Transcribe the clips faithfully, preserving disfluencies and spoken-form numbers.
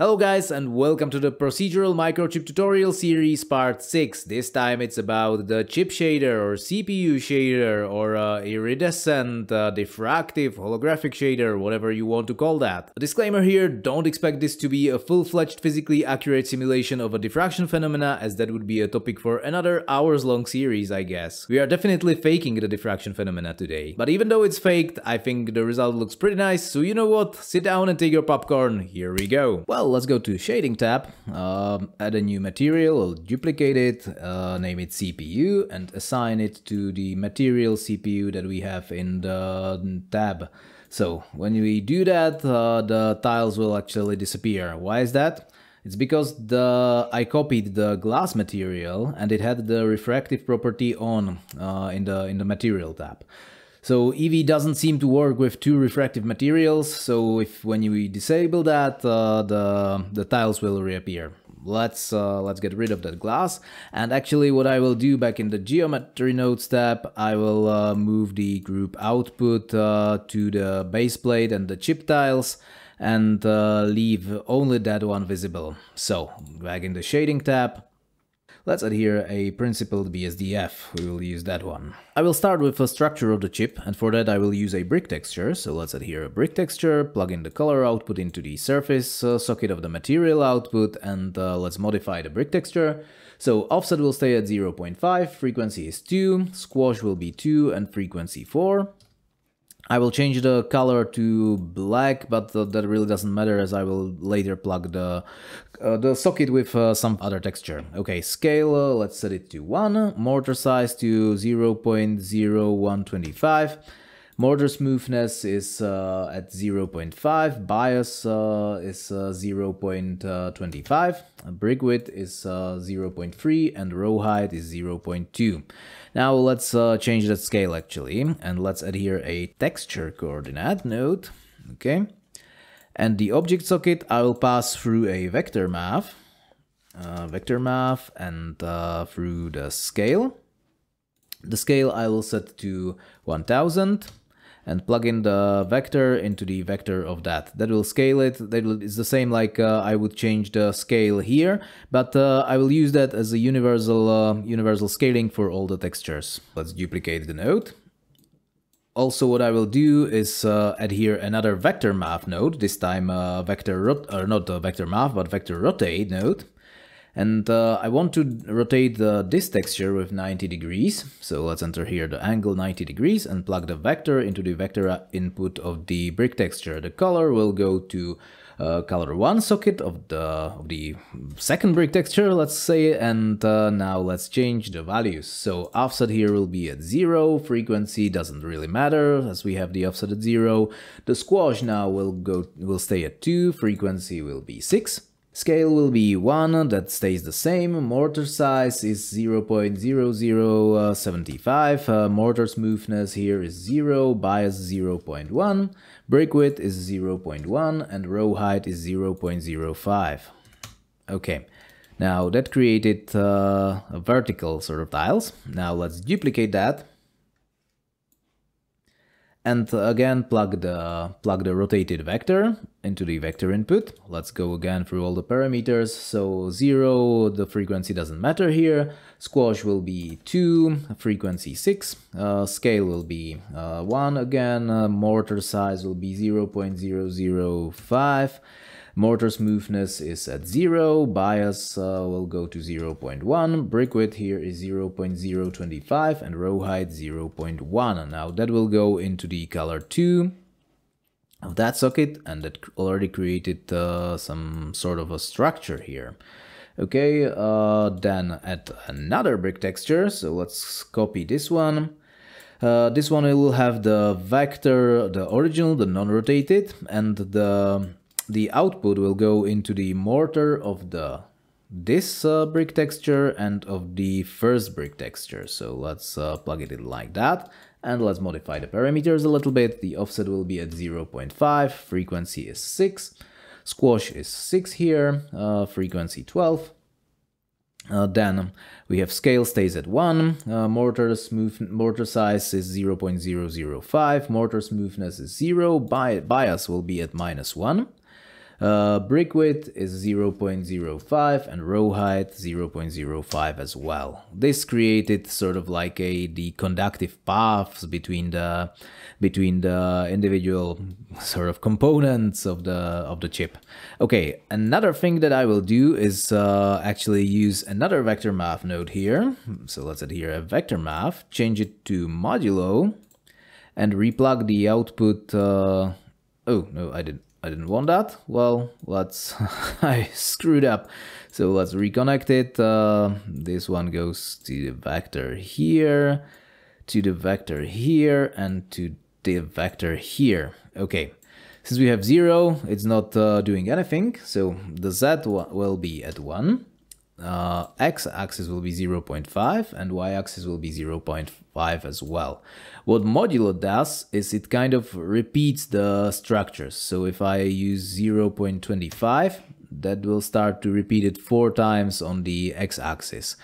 Hello guys and welcome to the procedural microchip tutorial series part six. This time it's about the chip shader or C P U shader or uh, iridescent, uh, diffractive, holographic shader, whatever you want to call that. A disclaimer here, don't expect this to be a full-fledged physically accurate simulation of a diffraction phenomena, as that would be a topic for another hours long series I guess. We are definitely faking the diffraction phenomena today. But even though it's faked, I think the result looks pretty nice, so you know what, sit down and take your popcorn, here we go. Well, let's go to shading tab, um, add a new material, I'll duplicate it, uh, name it C P U and assign it to the material C P U that we have in the tab. So when we do that, uh, the tiles will actually disappear. Why is that? It's because the I copied the glass material and it had the refractive property on uh, in the in the material tab. So Eevee doesn't seem to work with two refractive materials, so if when you disable that, uh, the, the tiles will reappear. Let's, uh, let's get rid of that glass, and actually what I will do back in the geometry nodes tab, I will uh, move the group output uh, to the base plate and the chip tiles, and uh, leave only that one visible. So, back in the shading tab, let's add here a principled B S D F, we will use that one. I will start with a structure of the chip, and for that I will use a brick texture, so let's add here a brick texture, plug in the color output into the surface uh, socket of the material output, and uh, let's modify the brick texture. So offset will stay at zero point five, frequency is two, squash will be two, and frequency four. I will change the color to black, but th that really doesn't matter as I will later plug the, uh, the socket with uh, some other texture. Okay, scale, uh, let's set it to one, mortar size to zero point zero one two five, mortar smoothness is uh, at zero point five, bias uh, is uh, zero point two five, brick width is uh, zero point three, and row height is zero point two. Now let's uh, change that scale actually, and let's add here a texture coordinate node, okay? And the object socket I will pass through a vector map, uh, vector map, and uh, through the scale. The scale I will set to one thousand. And plug in the vector into the vector of that. That will scale it. That will, it's the same like uh, I would change the scale here, but uh, I will use that as a universal uh, universal scaling for all the textures. Let's duplicate the node. Also, what I will do is uh, add here another vector math node. This time, uh, vector rot or not uh, vector math, but vector rotate node. And uh, I want to rotate uh, this texture with ninety degrees, so let's enter here the angle ninety degrees and plug the vector into the vector input of the brick texture. The color will go to uh, color one socket of the, of the second brick texture, let's say, and uh, now let's change the values. So offset here will be at zero, frequency doesn't really matter as we have the offset at zero. The squash now will, go, will stay at two, frequency will be six. Scale will be one, that stays the same, mortar size is zero point zero zero seven five, uh, mortar smoothness here is zero, bias zero point one, brick width is zero point one, and row height is zero point zero five. Okay, now that created uh, a vertical sort of tiles. Now let's duplicate that. And again, plug the, plug the rotated vector into the vector input. Let's go again through all the parameters. So zero, the frequency doesn't matter here. Squash will be two, frequency six. Uh, scale will be uh, one again. Uh, mortar size will be zero point zero zero five. Mortar smoothness is at zero, bias uh, will go to zero point one, brick width here is zero point zero two five and row height zero point one. Now that will go into the color two of that socket, and that already created uh, some sort of a structure here. Okay, uh, then add another brick texture, so let's copy this one. Uh, this one will have the vector, the original, the non-rotated, and the The output will go into the mortar of the this uh, brick texture and of the first brick texture. So let's uh, plug it in like that, and let's modify the parameters a little bit. The offset will be at zero point five, frequency is six, squash is six here, uh, frequency twelve. Uh, then we have scale stays at one, uh, mortar smooth mortar size is zero point zero zero five, mortar smoothness is zero, bi bias will be at minus one. Uh, brick width is zero point zero five and row height zero point zero five as well. This created sort of like a the conductive paths between the between the individual sort of components of the of the chip. Okay, another thing that I will do is uh, actually use another vector math node here. So let's add here a vector math, change it to modulo, and replug the output. Uh, oh no, I didn't. I didn't want that. Well, let's, I screwed up. So let's reconnect it. Uh, this one goes to the vector here, to the vector here, and to the vector here. Okay, since we have zero, it's not uh, doing anything. So the Z will be at one, uh, X axis will be zero point five, and Y axis will be zero point five as well. What modulo does is it kind of repeats the structures. So if I use zero point two five, that will start to repeat it four times on the x-axis.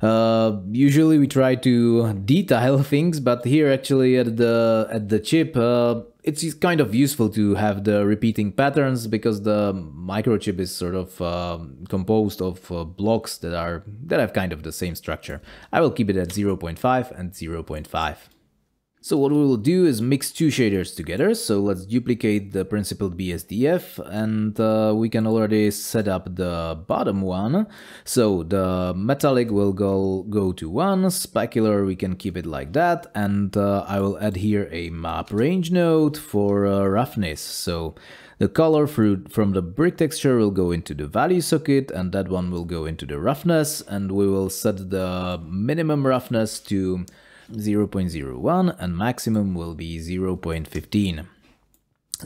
Uh, usually we try to detail things, but here actually at the at the chip, uh, it's kind of useful to have the repeating patterns, because the microchip is sort of uh, composed of uh, blocks that are that have kind of the same structure. I will keep it at zero point five and zero point five. So what we will do is mix two shaders together. So let's duplicate the principal B S D F, and uh, we can already set up the bottom one. So the metallic will go, go to one, specular we can keep it like that, and uh, I will add here a map range node for uh, roughness. So the color through, from the brick texture will go into the value socket, and that one will go into the roughness, and we will set the minimum roughness to zero point zero one and maximum will be zero point one five.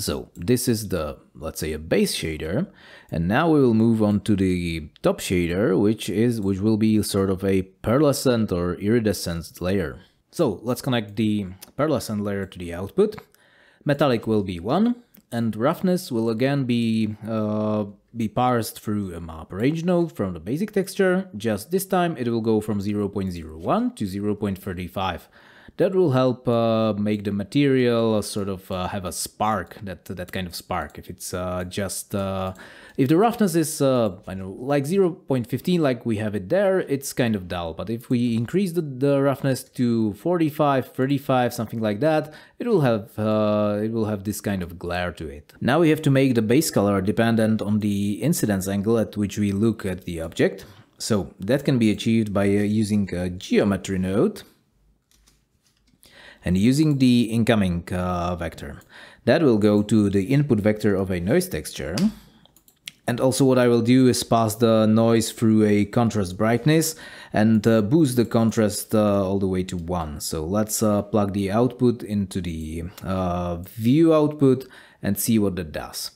So this is the, let's say, a base shader, and now we will move on to the top shader, which is which will be sort of a pearlescent or iridescent layer. So let's connect the pearlescent layer to the output. Metallic will be one, and roughness will again be uh, be parsed through a map range node from the basic texture, just this time it will go from zero point zero one to zero point three five. That will help uh, make the material sort of uh, have a spark, that that kind of spark. If it's uh, just, uh, if the roughness is, uh, I know, like zero point one five, like we have it there, it's kind of dull. But if we increase the, the roughness to forty-five, thirty-five, something like that, it will have uh, it will have this kind of glare to it. Now we have to make the base color dependent on the incidence angle at which we look at the object. So that can be achieved by uh, using a geometry node and using the incoming uh, vector. That will go to the input vector of a noise texture. And also what I will do is pass the noise through a contrast brightness and uh, boost the contrast uh, all the way to one. So let's uh, plug the output into the uh, view output and see what that does.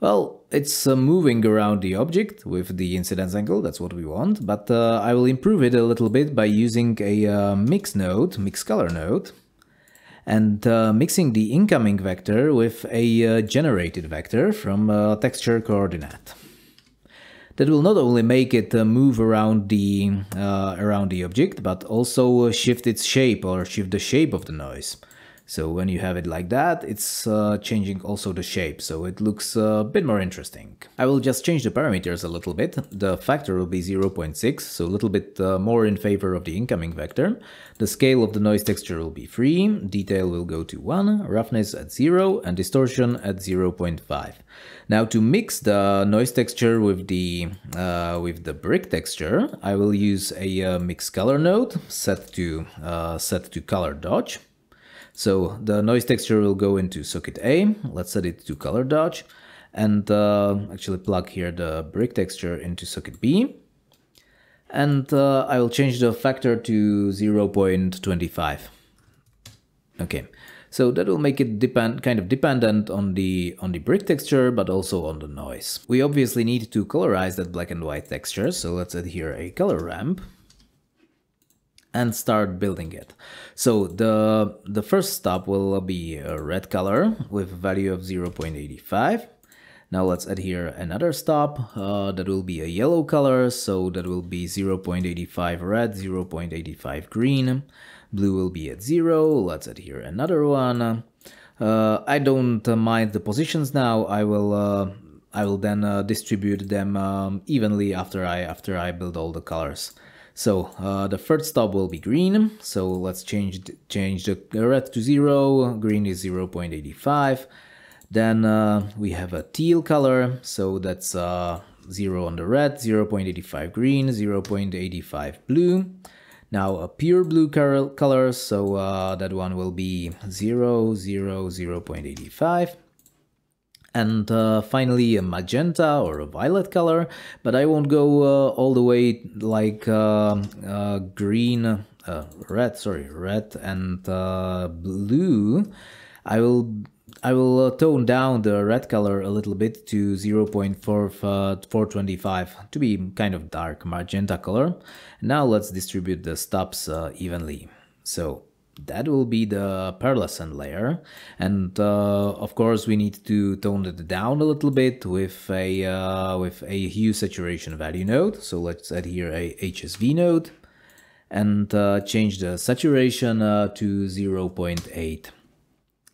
Well, it's uh, moving around the object with the incidence angle, that's what we want, but uh, I will improve it a little bit by using a uh, mix node, mix color node, and uh, mixing the incoming vector with a uh, generated vector from uh, texture coordinate. That will not only make it uh, move around the, uh, around the object, but also uh, shift its shape, or shift the shape of the noise. So when you have it like that, it's uh, changing also the shape, so it looks a bit more interesting. I will just change the parameters a little bit. The factor will be zero point six, so a little bit uh, more in favor of the incoming vector. The scale of the noise texture will be three, detail will go to one, roughness at zero, and distortion at zero point five. Now to mix the noise texture with the, uh, with the brick texture, I will use a uh, mix color node set to, uh, set to color dodge. So the noise texture will go into socket A, let's set it to color dodge, and uh, actually plug here the brick texture into socket B. And uh, I will change the factor to zero point two five. Okay, so that will make it depend, kind of dependent on the, on the brick texture, but also on the noise. We obviously need to colorize that black and white texture, so let's add here a color ramp and start building it. So the, the first stop will be a red color with a value of zero point eight five. Now let's add here another stop uh, that will be a yellow color, so that will be zero point eight five red, zero point eight five green. Blue will be at zero, let's add here another one. Uh, I don't mind the positions now, I will uh, I will then uh, distribute them um, evenly after I after I build all the colors. So uh, the first stop will be green. So let's change change the red to zero. Green is zero point eight five. Then uh, we have a teal color. So that's uh, zero on the red, zero point eight five green, zero point eight five blue. Now a pure blue color. So uh, that one will be zero, zero, zero point eight five. And uh, finally a magenta or a violet color, but I won't go uh, all the way like uh, uh, green, uh, red, sorry, red and uh, blue. I will I will uh, tone down the red color a little bit to zero point four two five uh, to be kind of dark magenta color. Now let's distribute the stops uh, evenly. So that will be the pearlescent layer, and uh, of course we need to tone it down a little bit with a uh, with a hue saturation value node. So let's add here a H S V node and uh, change the saturation uh, to zero point eight.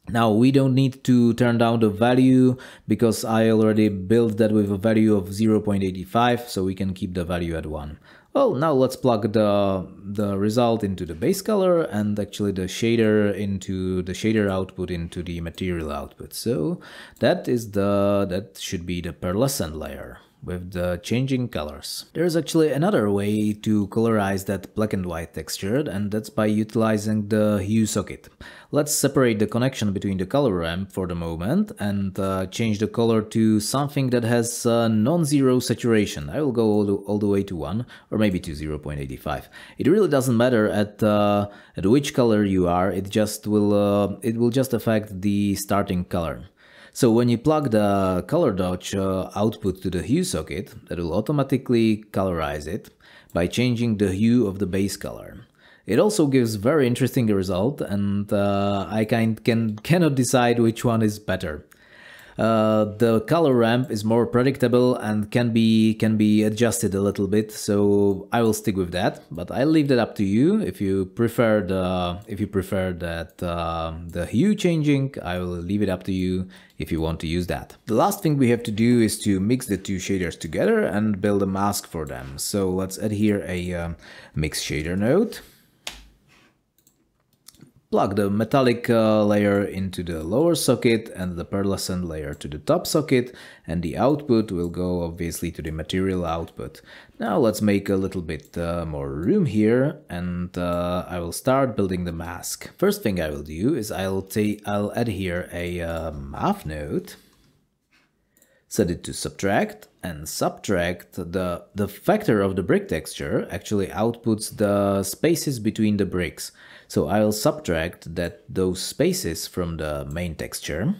Now we don't need to turn down the value because I already built that with a value of zero point eight five, so we can keep the value at one. Well, now let's plug the, the result into the base color and actually the shader into the shader output into the material output. So that is the that should be the pearlescent layer with the changing colors. There's actually another way to colorize that black and white texture, and that's by utilizing the hue socket. Let's separate the connection between the color ramp for the moment and uh, change the color to something that has uh, non-zero saturation. I will go all the, all the way to one or maybe to zero point eight five. It really doesn't matter at uh, at which color you are. It just will uh, it will just affect the starting color. So when you plug the color dodge uh, output to the hue socket, that will automatically colorize it by changing the hue of the base color. It also gives very interesting result, and uh, I can, can cannot decide which one is better. Uh, the color ramp is more predictable and can be can be adjusted a little bit, so I will stick with that. But I leave that up to you. If you prefer the if you prefer that uh, the hue changing, I will leave it up to you if you want to use that. The last thing we have to do is to mix the two shaders together and build a mask for them. So let's add here a uh, mix shader node. Plug the metallic uh, layer into the lower socket and the pearlescent layer to the top socket, and the output will go obviously to the material output. Now let's make a little bit uh, more room here, and uh, I will start building the mask. First thing I will do is I'll, I'll add here a uh, math node, set it to subtract, and subtract the, the factor of the brick texture actually outputs the spaces between the bricks. So I'll subtract that those spaces from the main texture.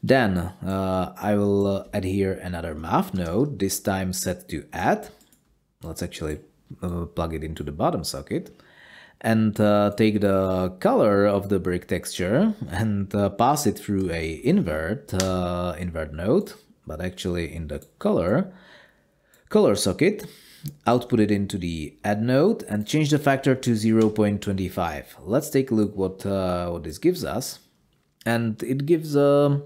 Then uh, I will add here another math node, this time set to add. Let's actually uh, plug it into the bottom socket. And uh, take the color of the brick texture and uh, pass it through a invert, uh, invert node, but actually in the color, color socket. Output it into the add node and change the factor to zero point two five. Let's take a look what uh, what this gives us, and it gives uh,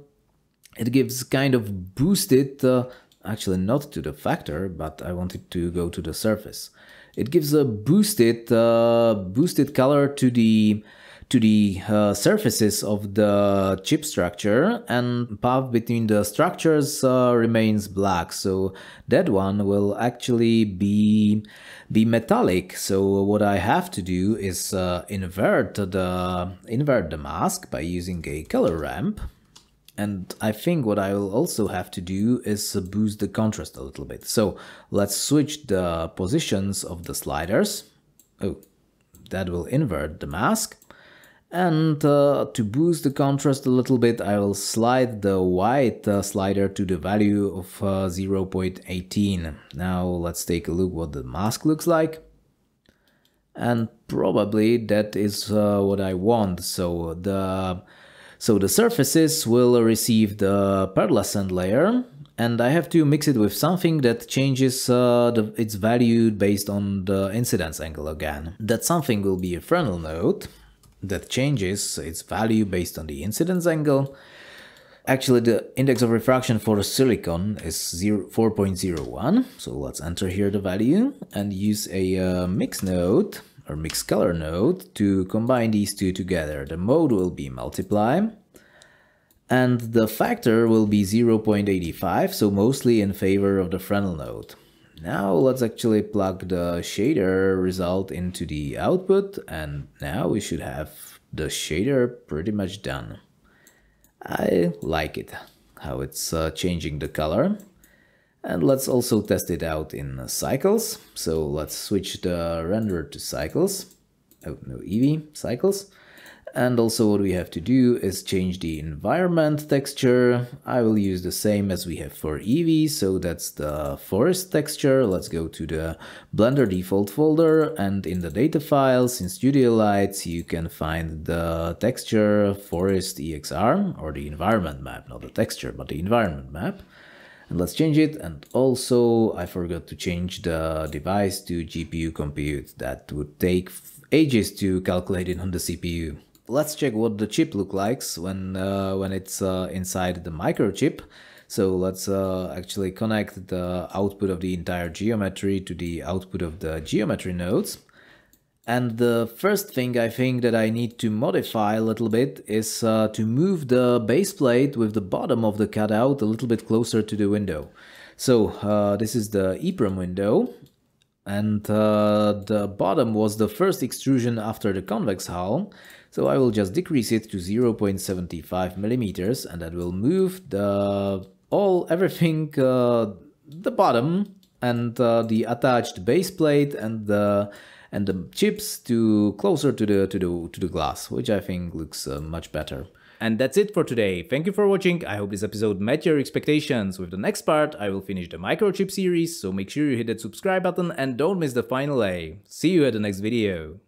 it gives kind of boosted, uh, actually not to the factor, but I wanted to go to the surface. It gives a boosted uh, boosted color to the to the uh, surfaces of the chip structure, and path between the structures uh, remains black, so that one will actually be be metallic. So what I have to do is uh, invert the invert the mask by using a color ramp, and I think what I will also have to do is boost the contrast a little bit. So let's switch the positions of the sliders. Oh, that will invert the mask. And uh, to boost the contrast a little bit, I will slide the white uh, slider to the value of uh, zero point one eight. Now let's take a look what the mask looks like. And probably that is uh, what I want. So the, so the surfaces will receive the pearlescent layer, and I have to mix it with something that changes uh, the, its value based on the incidence angle again. That something will be a Fresnel node that changes its value based on the incidence angle, Actually, the index of refraction for silicon is four point zero one. So let's enter here the value and use a uh, mix node or mix color node to combine these two together. The mode will be multiply and the factor will be zero point eight five. So mostly in favor of the Fresnel node. Now let's actually plug the shader result into the output, and now we should have the shader pretty much done. I like it, how it's uh, changing the color. And let's also test it out in Cycles. So let's switch the render to Cycles. Oh, no, Eevee, Cycles. And also what we have to do is change the environment texture. I will use the same as we have for Eevee, so that's the forest texture. Let's go to the Blender default folder, and in the data files in Studio Lights you can find the texture forest E X R, or the environment map, not the texture but the environment map. And let's change it, and also I forgot to change the device to G P U compute. That would take ages to calculate it on the C P U. Let's check what the chip looks like when uh, when it's uh, inside the microchip. So let's uh, actually connect the output of the entire geometry to the output of the geometry nodes. And the first thing I think that I need to modify a little bit is uh, to move the base plate with the bottom of the cutout a little bit closer to the window. So uh, this is the EEPROM window. And uh, the bottom was the first extrusion after the convex hull, so I will just decrease it to zero point seven five millimeters, and that will move the all everything, uh, the bottom and uh, the attached base plate and the and the chips to closer to the to the to the glass, which I think looks uh, much better. And that's it for today. Thank you for watching. I hope this episode met your expectations. With the next part, I will finish the microchip series, so make sure you hit that subscribe button and don't miss the final A. See you at the next video.